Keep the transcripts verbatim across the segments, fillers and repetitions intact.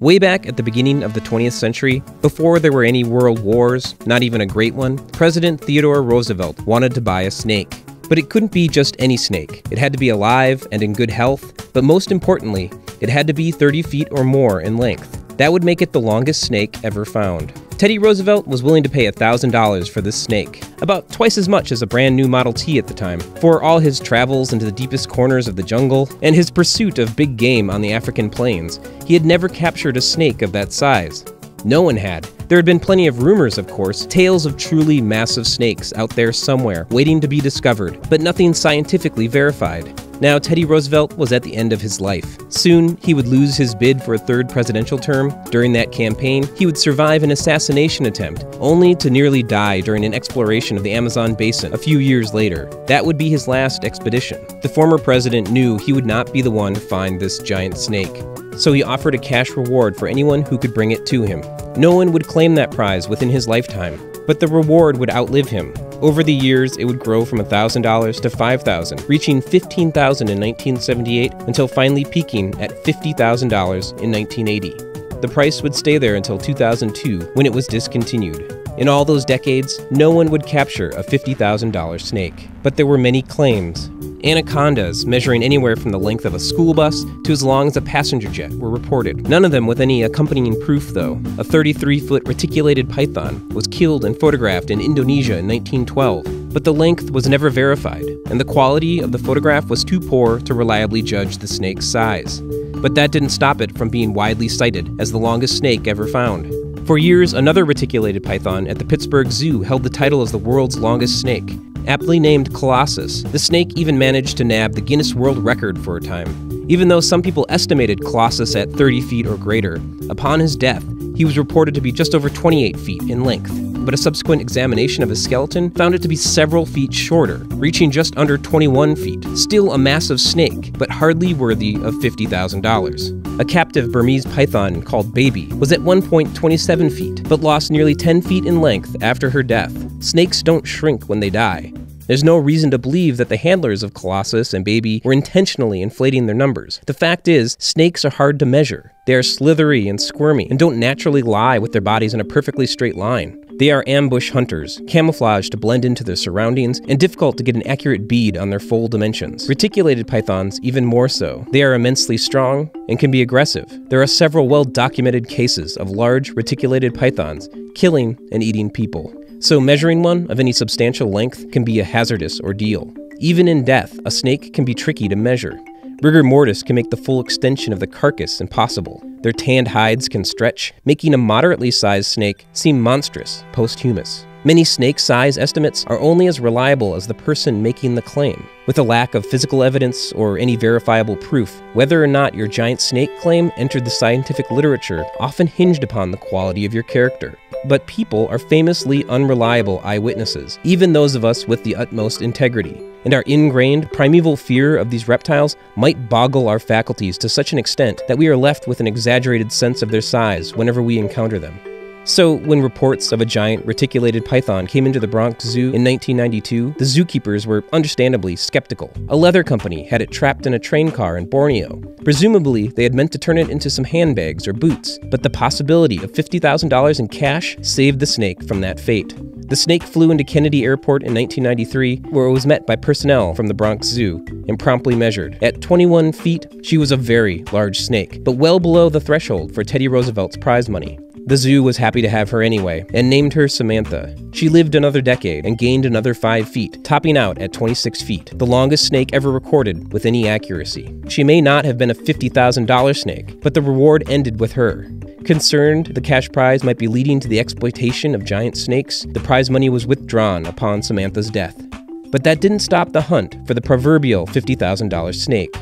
Way back at the beginning of the twentieth century, before there were any world wars, not even a great one, President Theodore Roosevelt wanted to buy a snake. But it couldn't be just any snake. It had to be alive and in good health, but most importantly, it had to be thirty feet or more in length. That would make it the longest snake ever found. Teddy Roosevelt was willing to pay one thousand dollars for this snake, about twice as much as a brand new Model T at the time, for all his travels into the deepest corners of the jungle and his pursuit of big game on the African plains. He had never captured a snake of that size. No one had. There had been plenty of rumors, of course, tales of truly massive snakes out there somewhere, waiting to be discovered, but nothing scientifically verified. Now, Teddy Roosevelt was at the end of his life. Soon, he would lose his bid for a third presidential term. During that campaign, he would survive an assassination attempt, only to nearly die during an exploration of the Amazon basin a few years later. That would be his last expedition. The former president knew he would not be the one to find this giant snake, so he offered a cash reward for anyone who could bring it to him. No one would claim that prize within his lifetime, but the reward would outlive him. Over the years, it would grow from one thousand dollars to five thousand dollars, reaching fifteen thousand dollars in nineteen seventy-eight until finally peaking at fifty thousand dollars in nineteen eighty. The price would stay there until two thousand two, when it was discontinued. In all those decades, no one would capture a fifty thousand dollar snake. But there were many claims. Anacondas, measuring anywhere from the length of a school bus to as long as a passenger jet, were reported. None of them with any accompanying proof, though. A thirty-three foot reticulated python was killed and photographed in Indonesia in nineteen twelve, but the length was never verified, and the quality of the photograph was too poor to reliably judge the snake's size. But that didn't stop it from being widely cited as the longest snake ever found. For years, another reticulated python at the Pittsburgh Zoo held the title as the world's longest snake. Aptly named Colossus, the snake even managed to nab the Guinness World Record for a time. Even though some people estimated Colossus at thirty feet or greater, upon his death, he was reported to be just over twenty-eight feet in length. But a subsequent examination of his skeleton found it to be several feet shorter, reaching just under twenty-one feet. Still a massive snake, but hardly worthy of fifty thousand dollars. A captive Burmese python called Baby was at one point twenty-seven feet, but lost nearly ten feet in length after her death. Snakes don't shrink when they die. There's no reason to believe that the handlers of Colossus and Baby were intentionally inflating their numbers. The fact is, snakes are hard to measure. They are slithery and squirmy, and don't naturally lie with their bodies in a perfectly straight line. They are ambush hunters, camouflaged to blend into their surroundings, and difficult to get an accurate bead on their full dimensions. Reticulated pythons even more so. They are immensely strong and can be aggressive. There are several well-documented cases of large reticulated pythons killing and eating people. So measuring one of any substantial length can be a hazardous ordeal. Even in death, a snake can be tricky to measure. Rigor mortis can make the full extension of the carcass impossible. Their tanned hides can stretch, making a moderately sized snake seem monstrous posthumous. Many snake size estimates are only as reliable as the person making the claim. With a lack of physical evidence or any verifiable proof, whether or not your giant snake claim entered the scientific literature often hinged upon the quality of your character. But people are famously unreliable eyewitnesses, even those of us with the utmost integrity. And our ingrained, primeval fear of these reptiles might boggle our faculties to such an extent that we are left with an exaggerated sense of their size whenever we encounter them. So, when reports of a giant reticulated python came into the Bronx Zoo in nineteen ninety-two, the zookeepers were understandably skeptical. A leather company had it trapped in a train car in Borneo. Presumably, they had meant to turn it into some handbags or boots, but the possibility of fifty thousand dollars in cash saved the snake from that fate. The snake flew into Kennedy Airport in nineteen ninety-three, where it was met by personnel from the Bronx Zoo and promptly measured. At twenty-one feet, she was a very large snake, but well below the threshold for Teddy Roosevelt's prize money. The zoo was happy to have her anyway, and named her Samantha. She lived another decade and gained another five feet, topping out at twenty-six feet, the longest snake ever recorded with any accuracy. She may not have been a fifty thousand dollar snake, but the reward ended with her. Concerned the cash prize might be leading to the exploitation of giant snakes, the prize money was withdrawn upon Samantha's death. But that didn't stop the hunt for the proverbial fifty thousand dollar snake.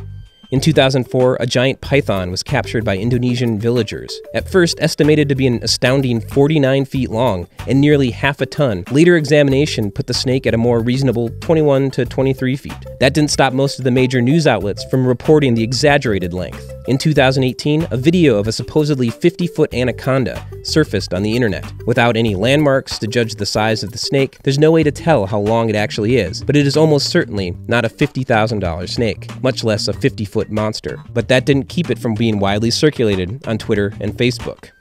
In two thousand four, a giant python was captured by Indonesian villagers. At first estimated to be an astounding forty-nine feet long and nearly half a ton, later examination put the snake at a more reasonable twenty-one to twenty-three feet. That didn't stop most of the major news outlets from reporting the exaggerated length. In two thousand eighteen, a video of a supposedly fifty-foot anaconda surfaced on the internet. Without any landmarks to judge the size of the snake, there's no way to tell how long it actually is, but it is almost certainly not a fifty thousand dollar snake, much less a fifty-foot monster. But that didn't keep it from being widely circulated on Twitter and Facebook.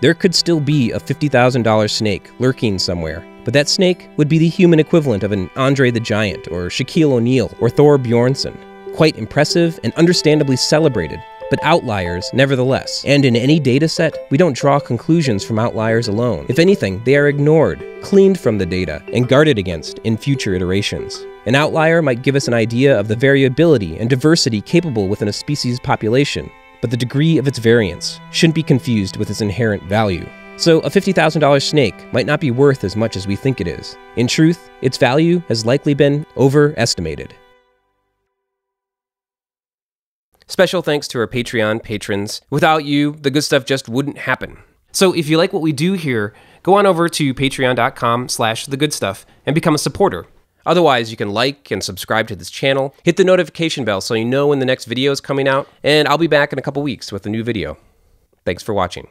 There could still be a fifty thousand dollar snake lurking somewhere, but that snake would be the human equivalent of an Andre the Giant or Shaquille O'Neal or Thor Bjornsson. Quite impressive and understandably celebrated, but outliers nevertheless. And in any data set, we don't draw conclusions from outliers alone. If anything, they are ignored, cleaned from the data, and guarded against in future iterations. An outlier might give us an idea of the variability and diversity capable within a species population, but the degree of its variance shouldn't be confused with its inherent value. So a fifty thousand dollar snake might not be worth as much as we think it is. In truth, its value has likely been overestimated. Special thanks to our Patreon patrons. Without you, the good stuff just wouldn't happen. So if you like what we do here, go on over to patreon.com slash thegoodstuff and become a supporter. Otherwise, you can like and subscribe to this channel, hit the notification bell so you know when the next video is coming out, and I'll be back in a couple weeks with a new video. Thanks for watching.